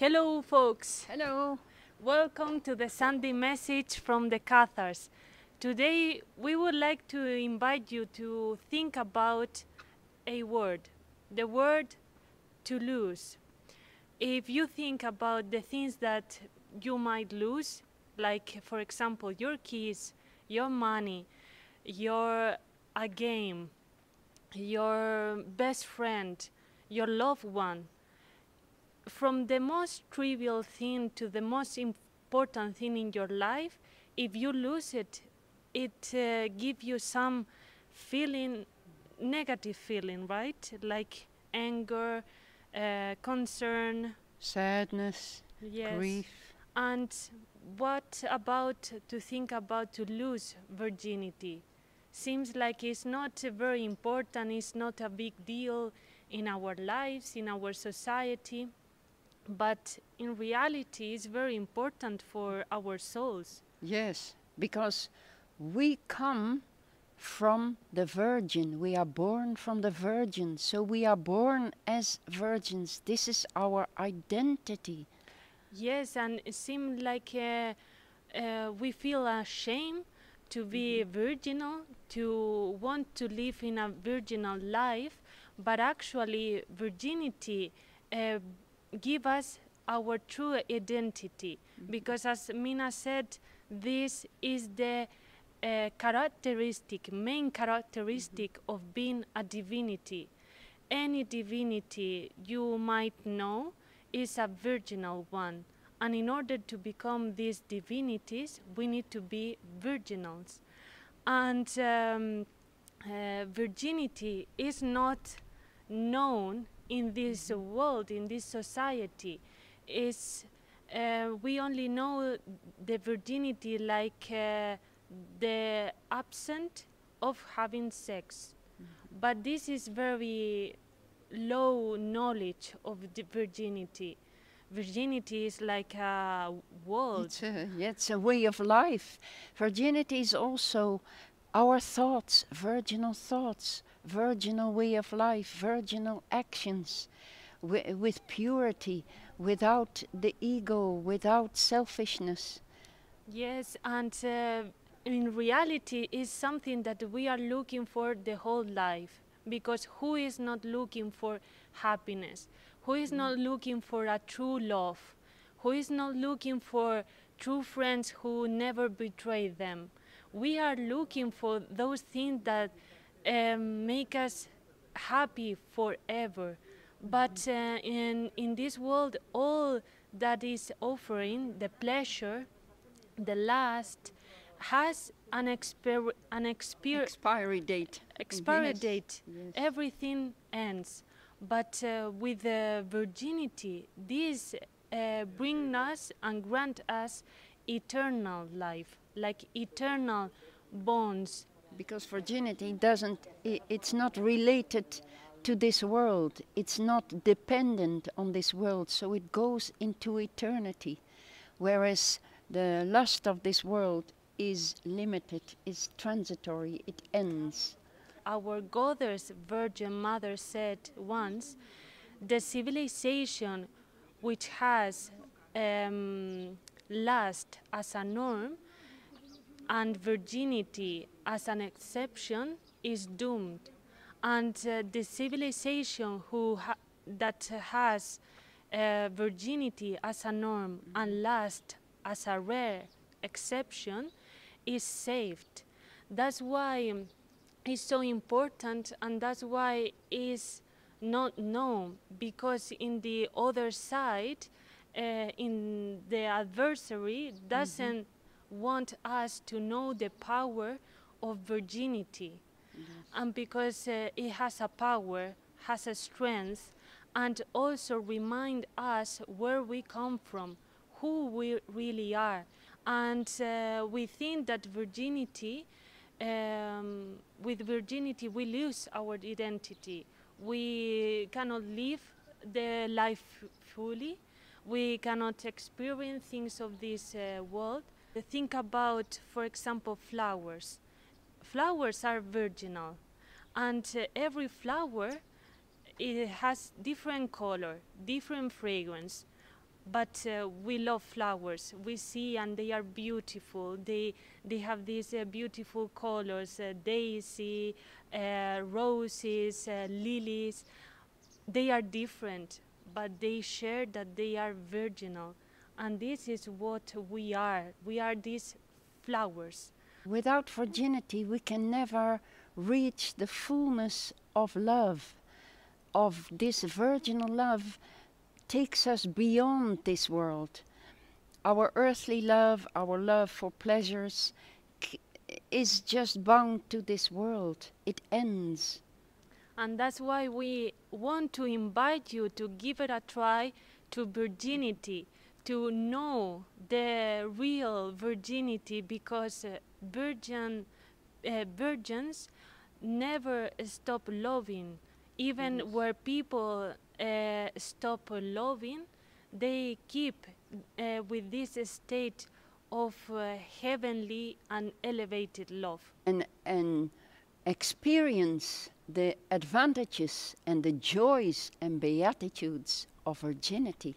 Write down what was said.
Hello folks! Hello! Welcome to the Sunday message from the Cathars. Today we would like to invite you to think about a word, the word to lose. If you think about the things that you might lose, like for example your keys, your money, a game, your best friend, your loved one, from the most trivial thing to the most important thing in your life, if you lose it, it gives you some feeling, negative feeling, right? Like anger, concern. Sadness, yes. Grief. And what about to think about to lose virginity? Seems like it's not very important, it's not a big deal in our lives, in our society. But in reality, it's very important for our souls. Yes, because we come from the Virgin. We are born from the Virgin. So we are born as virgins. This is our identity. Yes, and it seems like we feel ashamed to be virginal, to want to live in a virginal life. But actually, virginity give us our true identity, because as Mina said, this is the main characteristic of being a divinity. Any divinity you might know is a virginal one, and in order to become these divinities we need to be virginals. And virginity is not known in this world, in this society. Is we only know the virginity like the absence of having sex. But this is very low knowledge of the virginity. Virginity is like a world. It's a way of life. Virginity is also our thoughts, virginal way of life, virginal actions, with purity, without the ego, without selfishness. Yes, and in reality is something that we are looking for the whole life, because who is not looking for happiness? Who is not looking for a true love? Who is not looking for true friends who never betray them? We are looking for those things that make us happy forever. But in this world, all that is offering, the pleasure, the lust, has an expiry date. Yes. Everything ends. But with virginity, this brings us and grant us eternal life, like eternal bonds. Because virginity doesn't, it's not related to this world, it's not dependent on this world, so it goes into eternity. Whereas the lust of this world is limited, is transitory, it ends. Our Goddess Virgin Mother said once, the civilization which has lust as a norm and virginity as an exception is doomed. And the civilization that has virginity as a norm and lust as a rare exception is saved. That's why it's so important, and that's why it's not known, because in the other side, in the adversary, doesn't want us to know the power of virginity. Yes. And because it has a power, has a strength, and also remind us where we come from, who we really are. And we think that virginity, with virginity we lose our identity. We cannot live the life fully. We cannot experience things of this world. Think about, for example, flowers. Flowers are virginal, and every flower, it has different color, different fragrance. But we love flowers. We see, and they are beautiful. They have these beautiful colors, daisy, roses, lilies. They are different, but they share that they are virginal. And this is what we are. We are these flowers. Without virginity, we can never reach the fullness of love, of this virginal love. Takes us beyond this world. Our earthly love, our love for pleasures, is just bound to this world. It ends. And that's why we want to invite you to give it a try to virginity, to know the real virginity, because virgins never stop loving. Even where people stop loving, they keep with this state of heavenly and elevated love. And experience the advantages and the joys and beatitudes of virginity.